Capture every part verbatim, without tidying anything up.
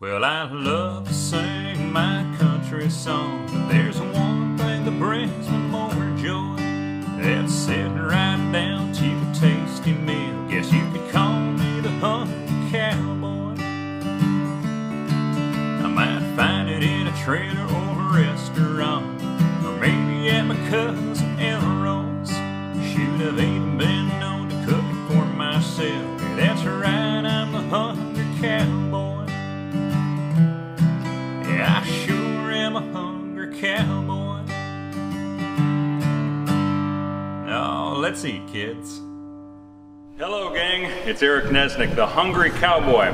Well, I love to sing my country song, but there's one thing that brings me more joy. That's sitting right down to a tasty meal. Guess you could call me the hungry cowboy. I might find it in a trailer or a restaurant, or maybe at my cousin Elroy's. Should have even been known to cook it for myself. Yeah, that's right, I'm the hungry cowboy. I sure am a hungry cowboy. Oh, let's eat, kids. Hello, gang. It's Eric Neznik, the Hungry Cowboy.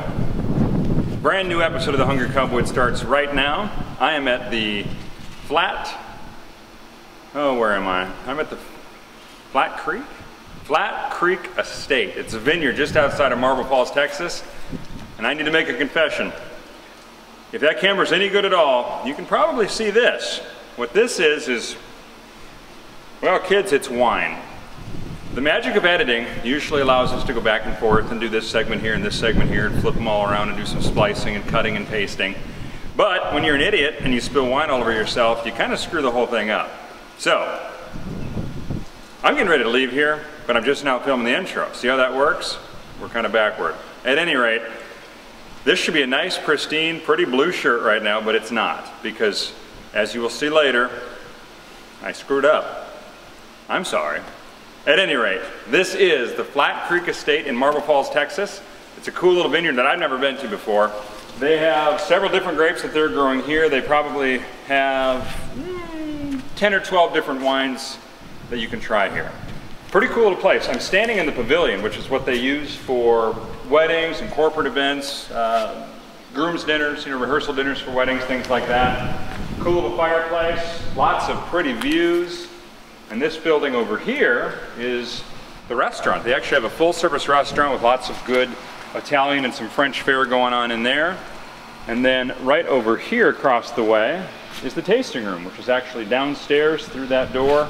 Brand new episode of the Hungry Cowboy starts right now. I am at the Flat... Oh, where am I? I'm at the Flat Creek? Flat Creek Estate. It's a vineyard just outside of Marble Falls, Texas. And I need to make a confession. If that camera's any good at all, you can probably see this. What this is, is, well, kids, it's wine. The magic of editing usually allows us to go back and forth and do this segment here and this segment here and flip them all around and do some splicing and cutting and pasting. But when you're an idiot and you spill wine all over yourself, you kind of screw the whole thing up. So, I'm getting ready to leave here, but I'm just now filming the intro. See how that works? We're kind of backward. At any rate, this should be a nice, pristine, pretty blue shirt right now, but it's not, because as you will see later, I screwed up. I'm sorry. At any rate, this is the Flat Creek Estate in Marble Falls, Texas. It's a cool little vineyard that I've never been to before. They have several different grapes that they're growing here. They probably have mm, ten or twelve different wines that you can try here. Pretty cool little place. I'm standing in the pavilion, which is what they use for weddings and corporate events, uh, groom's dinners, you know, rehearsal dinners for weddings, things like that. Cool little fireplace, lots of pretty views. And this building over here is the restaurant. They actually have a full-service restaurant with lots of good Italian and some French fare going on in there. And then right over here across the way is the tasting room, which is actually downstairs through that door.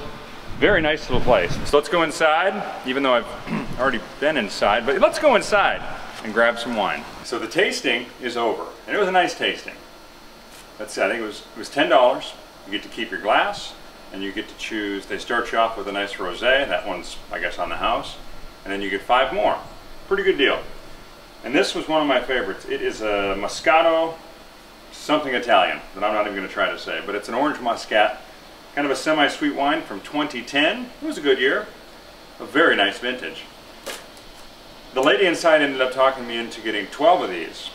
Very nice little place. So let's go inside, even though I've already been inside, but let's go inside and grab some wine. So the tasting is over, and it was a nice tasting. That's, I think it was, it was ten dollars. You get to keep your glass, and you get to choose. They start you off with a nice rosé. That one's, I guess, on the house. And then you get five more. Pretty good deal. And this was one of my favorites. It is a Moscato, something Italian, that I'm not even going to try to say, but it's an Orange Muscat. Kind of a semi-sweet wine from twenty ten. It was a good year. A very nice vintage. The lady inside ended up talking me into getting twelve of these.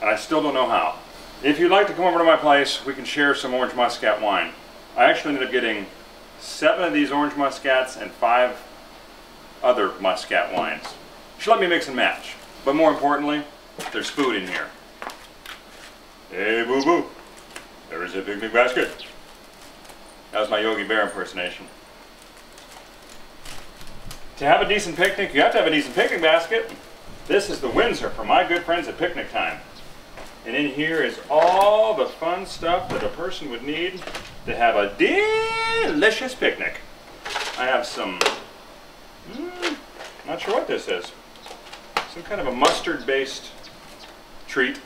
And I still don't know how. If you'd like to come over to my place, we can share some Orange Muscat wine. I actually ended up getting seven of these Orange Muscats and five other Muscat wines. She let me mix and match. But more importantly, there's food in here. Hey, boo-boo. There is a big, big basket. That was my Yogi Bear impersonation. To have a decent picnic, you have to have a decent picnic basket. This is the Windsor for my good friends at picnic time. And in here is all the fun stuff that a person would need to have a delicious picnic. I have some, mm, not sure what this is. Some kind of a mustard-based treat.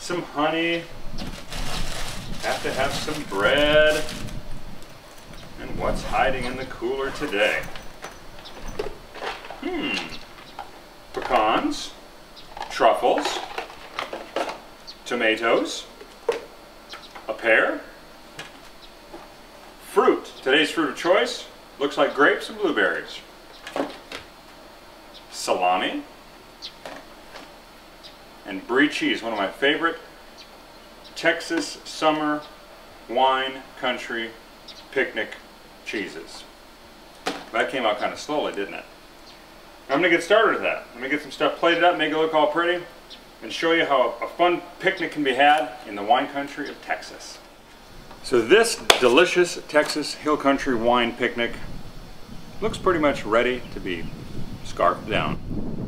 Some honey. Have to have some bread. And what's hiding in the cooler today? Hmm. Pecans, truffles, tomatoes, a pear, fruit. Today's fruit of choice looks like grapes and blueberries. Salami, and brie cheese, one of my favorite Texas summer wine country picnic cheeses. That came out kind of slowly, didn't it? I'm going to get started with that. I'm going to get some stuff plated up, make it look all pretty, and show you how a fun picnic can be had in the wine country of Texas. So this delicious Texas Hill Country wine picnic looks pretty much ready to be scarfed down.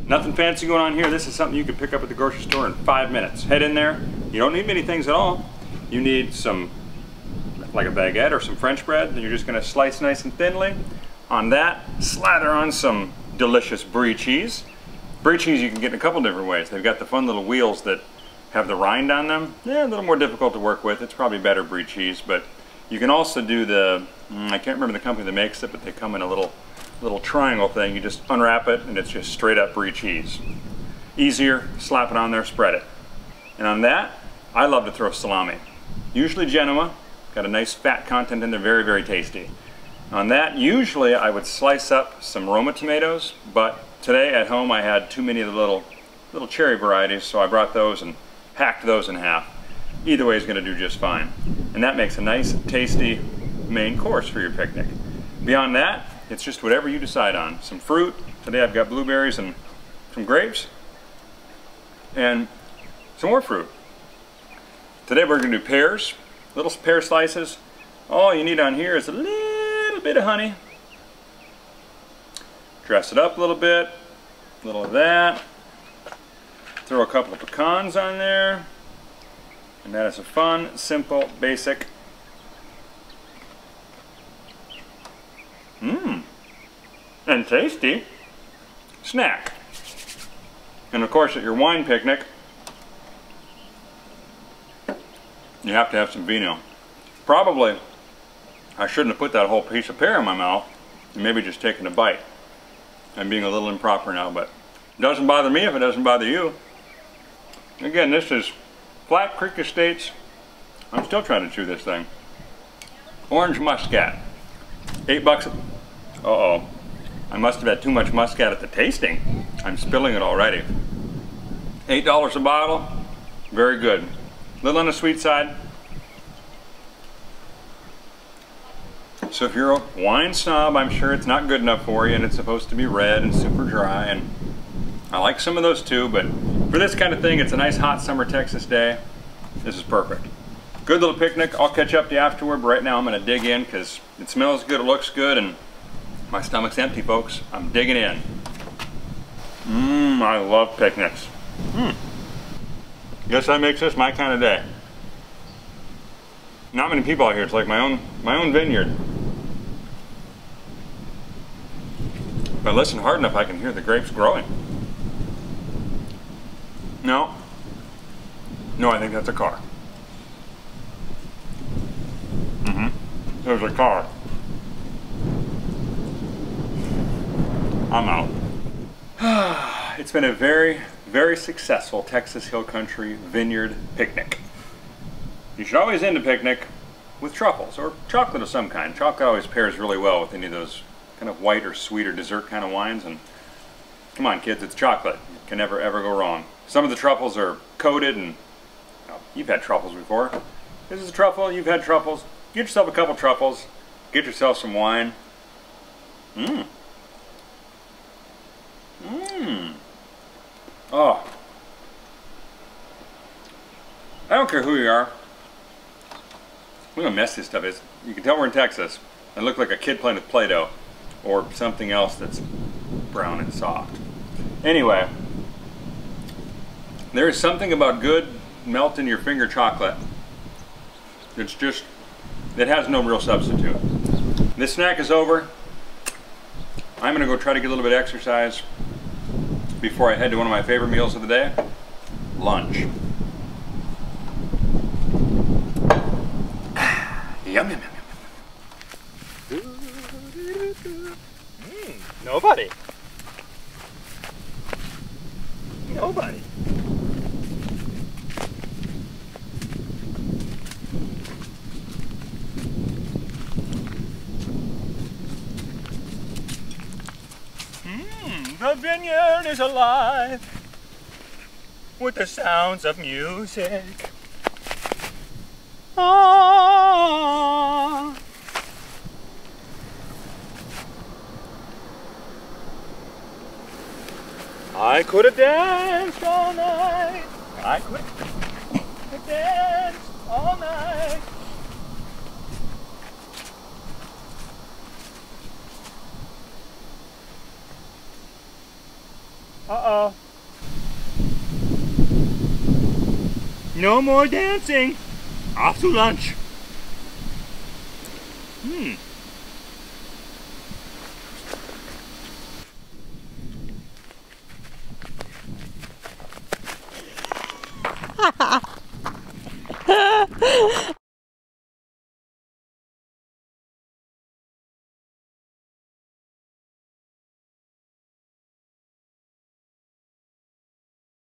Nothing fancy going on here. This is something you could pick up at the grocery store in five minutes. Head in there. You don't need many things at all. You need some, like a baguette or some French bread, and you're just going to slice nice and thinly. On that, slather on some delicious brie cheese. Brie cheese you can get in a couple different ways. They've got the fun little wheels that have the rind on them, yeah, a little more difficult to work with. It's probably better brie cheese, but you can also do the, I can't remember the company that makes it, but they come in a little little triangle thing. You just unwrap it and it's just straight up brie cheese. Easier, slap it on there, spread it. And on that, I love to throw salami. Usually Genoa, got a nice fat content in there, very, very tasty. On that, usually I would slice up some Roma tomatoes, but today at home I had too many of the little, little cherry varieties, so I brought those and hacked those in half. Either way is gonna do just fine. And that makes a nice, tasty main course for your picnic. Beyond that, it's just whatever you decide on. Some fruit, today I've got blueberries and some grapes, and some more fruit. Today we're gonna do pears, little pear slices. All you need on here is a little bit of honey. Dress it up a little bit, a little of that. Throw a couple of pecans on there. And that is a fun, simple, basic. Mmm. And tasty snack. And of course, at your wine picnic, you have to have some vino. Probably I shouldn't have put that whole piece of pear in my mouth, and maybe just taking a bite. I'm being a little improper now, but it doesn't bother me if it doesn't bother you. Again, this is Flat Creek Estates. I'm still trying to chew this thing. Orange Muscat. Eight bucks. Uh-oh. I must have had too much muscat at the tasting. I'm spilling it already. Eight dollars a bottle. Very good. A little on the sweet side. So if you're a wine snob, I'm sure it's not good enough for you, and it's supposed to be red and super dry, and I like some of those too, but for this kind of thing, it's a nice hot summer Texas day. This is perfect. Good little picnic. I'll catch up to you afterward, but right now I'm gonna dig in because it smells good, it looks good, and my stomach's empty, folks. I'm digging in. Mmm, I love picnics. Hmm. Guess that makes this my kind of day. Not many people out here, it's like my own, my own vineyard. If I listen hard enough, I can hear the grapes growing. No. No, I think that's a car. Mm-hmm. There's a car. I'm out. It's been a very, very successful Texas Hill Country vineyard picnic. You should always end a picnic with truffles or chocolate of some kind. Chocolate always pairs really well with any of those kind of white or sweet or dessert kind of wines, and come on kids, it's chocolate. You can never ever go wrong. Some of the truffles are coated, and you know, you've had truffles before. This is a truffle, you've had truffles. Get yourself a couple truffles, get yourself some wine. Mmm. Mmm. Oh. I don't care who you are. Look how messy this stuff is. You can tell we're in Texas. I look like a kid playing with Play-Doh or something else that's brown and soft. Anyway, there is something about good melt in your finger chocolate. It's just, it has no real substitute. This snack is over. I'm gonna go try to get a little bit of exercise before I head to one of my favorite meals of the day, lunch. Yum, yum, yum, yum. Mm, nobody. Nobody. Mm, the vineyard is alive with the sounds of music. Ah. I could have danced all night. I could have danced all night. Uh-oh. No more dancing. Off to lunch. Hmm.